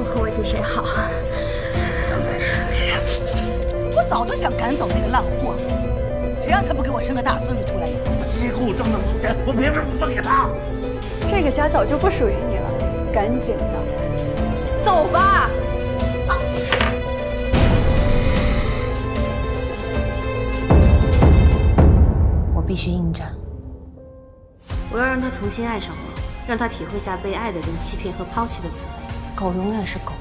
我和我姐谁好？我早就想赶走那个烂货，谁让他不给我生个大孙子出来呀？西裤挣那么多钱，我凭什么不分给他？这个家早就不属于你了，赶紧的，走吧。 必须应战！我要让他重新爱上我，让他体会下被爱的人欺骗和抛弃的滋味。狗永远是狗，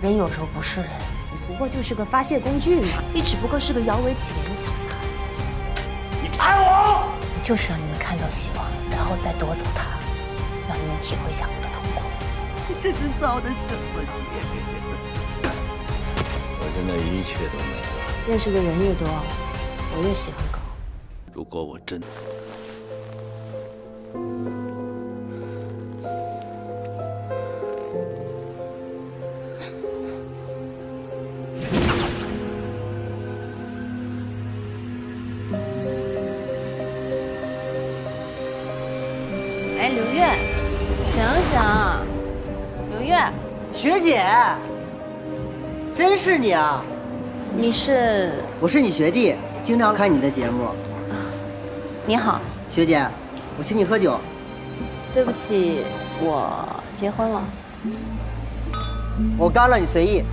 人有时候不是人。你不过就是个发泄工具嘛！你只不过是个摇尾乞怜的小三。你爱我！我就是让你们看到希望，然后再夺走它，让你们体会下我的痛苦。你这是造的什么孽？我真的一切都没了。认识的人越多，我越喜欢狗。 如果我真……哎，刘月，醒醒！刘月，学姐，真是你啊！你是……我是你学弟，经常看你的节目。 你好，学姐，我请你喝酒。对不起，我结婚了。我干了，你随意。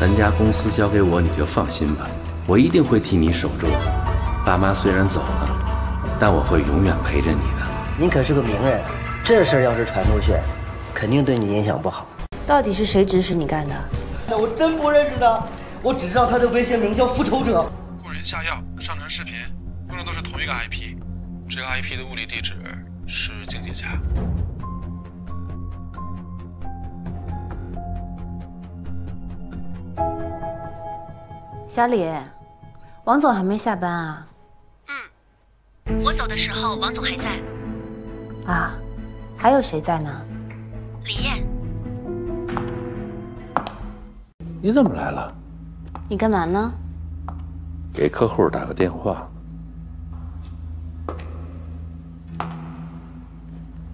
咱家公司交给我，你就放心吧，我一定会替你守住。爸妈虽然走了，但我会永远陪着你的。您可是个名人，这事儿要是传出去，肯定对你影响不好。到底是谁指使你干的？那我真不认识他，我只知道他的微信名叫复仇者。雇人下药，上传视频，用的都是同一个 IP， 这个 IP 的物理地址是静姐家。 小李，王总还没下班啊？嗯，我走的时候王总还在。啊，还有谁在呢？李艳。你怎么来了？你干嘛呢？给客户打个电话。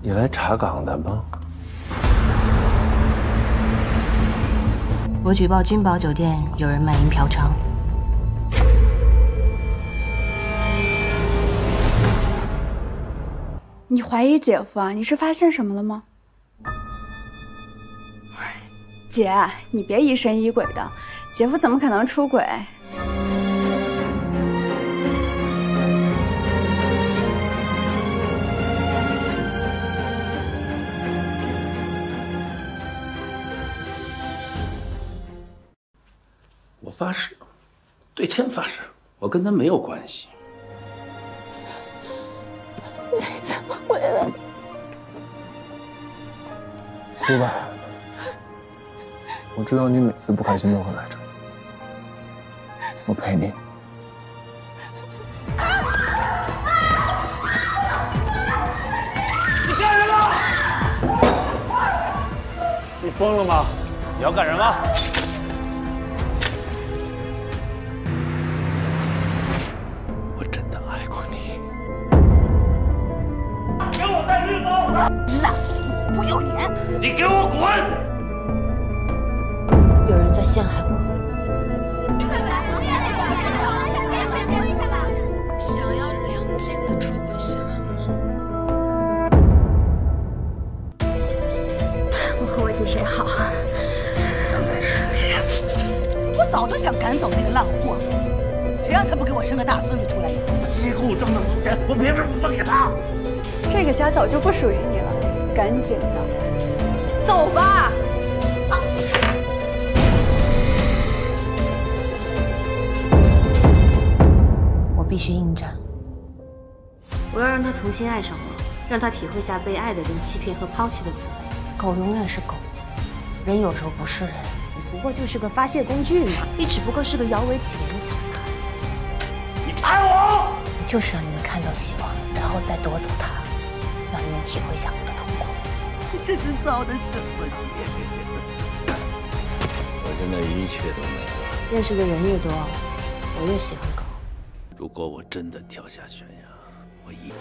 你来查岗的吗？我举报君宝酒店有人卖淫嫖娼。 你怀疑姐夫啊？你是发现什么了吗？姐，你别疑神疑鬼的，姐夫怎么可能出轨？我发誓，对天发誓，我跟他没有关系。 你怎么回来了？哭吧，我知道你每次不开心都会来这儿，我陪你。你干什么？你疯了吗？你要干什么？我真的爱过你。 烂货，不要脸！你给我滚！有人在陷害我。想要梁静的出轨新闻吗？我和我姐谁好？我早就想赶走那个烂货，谁让他不给我生个大孙子出来呀？西裤挣那么多钱，我凭什么不分给他？ 这个家早就不属于你了，赶紧的，走吧！啊、我必须应战！我要让他重新爱上我，让他体会下被爱的人欺骗和抛弃的滋味。狗永远是狗，人有时候不是人，你不过就是个发泄工具嘛，你只不过是个摇尾乞怜的小三。你爱我，我就是让你们看到希望，然后再夺走它，让你们体会一下我的痛苦。你这是造的什么孽？我真的一切都没有。认识的人越多，我越喜欢狗。如果我真的跳下悬崖，我一。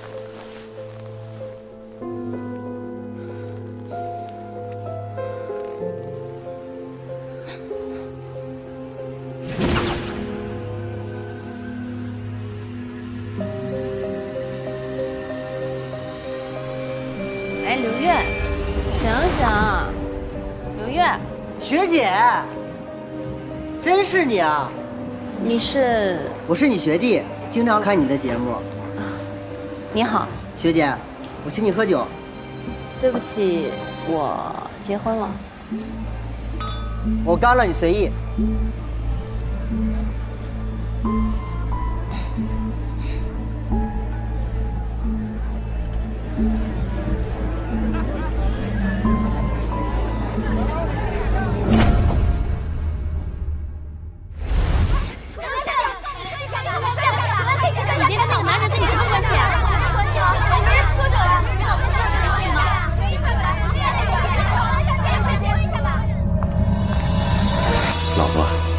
哎，刘月，醒醒！刘月，学姐，真是你啊！你是？我是你学弟，经常看你的节目。你好，学姐，我请你喝酒。对不起，我结婚了。我干了，你随意。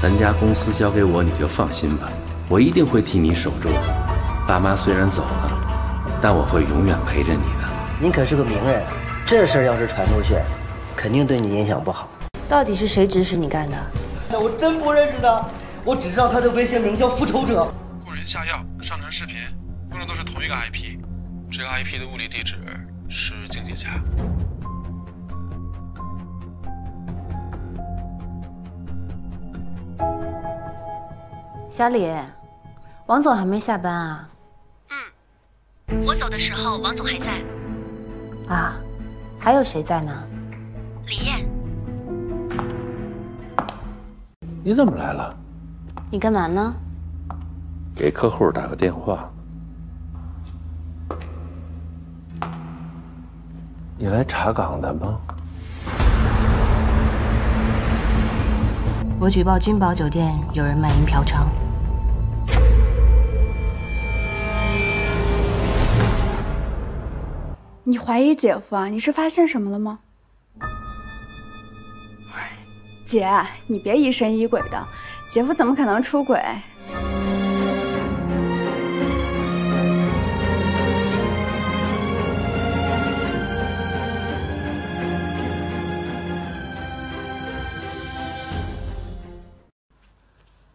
咱家公司交给我，你就放心吧，我一定会替你守住。爸妈虽然走了，但我会永远陪着你的。您可是个名人，这事儿要是传出去，肯定对你影响不好。到底是谁指使你干的？那我真不认识他，我只知道他的微信名叫复仇者。雇人下药，上传视频，用的都是同一个 IP， 这个 IP 的物理地址是静姐家。 小李，王总还没下班啊？嗯，我走的时候王总还在。啊，还有谁在呢？李艳。你怎么来了？你干嘛呢？给客户打个电话。你来查岗的吗？我举报君宝酒店有人卖淫嫖娼。 你怀疑姐夫啊？你是发现什么了吗？姐，你别疑神疑鬼的，姐夫怎么可能出轨？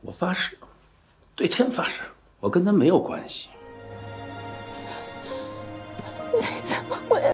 我发誓，对天发誓，我跟他没有关系。